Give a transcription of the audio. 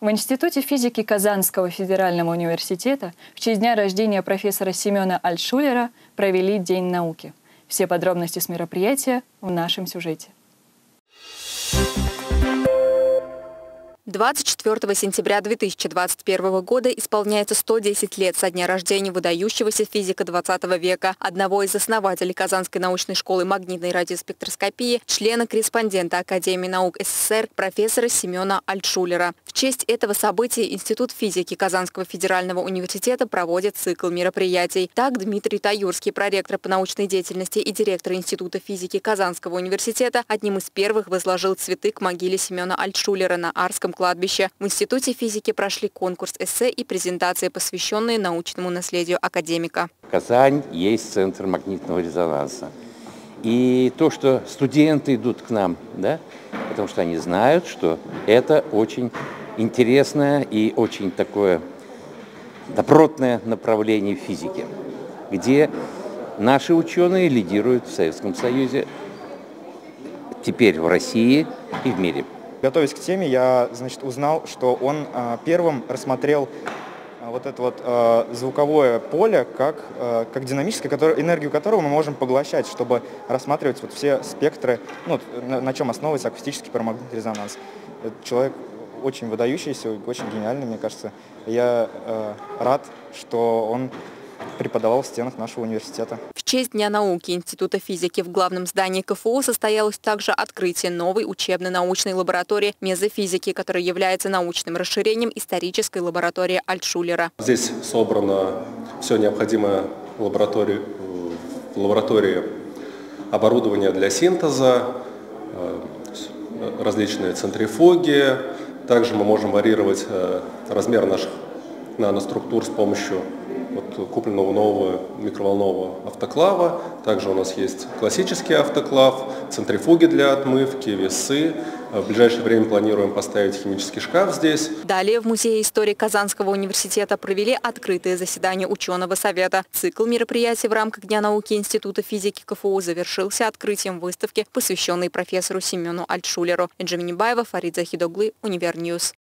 В Институте физики Казанского федерального университета в честь дня рождения профессора Семена Альтшулера провели День науки. Все подробности с мероприятия в нашем сюжете. 24 сентября 2021 года исполняется 110 лет со дня рождения выдающегося физика 20 века, одного из основателей Казанской научной школы магнитной радиоспектроскопии, члена-корреспондента Академии наук СССР, профессора Семена Альтшулера. В честь этого события Институт физики Казанского федерального университета проводит цикл мероприятий. Так, Дмитрий Таюрский, проректор по научной деятельности и директор Института физики Казанского университета, одним из первых возложил цветы к могиле Семена Альтшулера на Арском кладбище. В Институте физики прошли конкурс эссе и презентации, посвященные научному наследию академика. Казань есть центр магнитного резонанса. И то, что студенты идут к нам, да, потому что они знают, что это очень интересное и очень такое добротное направление физики, где наши ученые лидируют в Советском Союзе, теперь в России и в мире. Готовясь к теме, я, узнал, что он первым рассмотрел вот это вот звуковое поле как динамическое, энергию которого мы можем поглощать, чтобы рассматривать вот все спектры, ну, на чем основывается акустический парамагнитный резонанс. Этот человек очень выдающийся, очень гениальный, мне кажется. Я рад, что он преподавал в стенах нашего университета. В честь Дня науки Института физики в главном здании КФУ состоялось также открытие новой учебно-научной лаборатории мезофизики, которая является научным расширением исторической лаборатории Альтшулера. Здесь собрано все необходимое в лаборатории оборудование для синтеза, различные центрифуги. Также мы можем варьировать размер наших наноструктур с помощью купленного нового микроволнового автоклава. Также у нас есть классический автоклав, центрифуги для отмывки, весы. В ближайшее время планируем поставить химический шкаф здесь. Далее в Музее истории Казанского университета провели открытое заседание ученого совета. Цикл мероприятий в рамках Дня науки Института физики КФУ завершился открытием выставки, посвященной профессору Семену Альтшулеру. Энджини Баева, Фарид Захидоглы, Универньюз.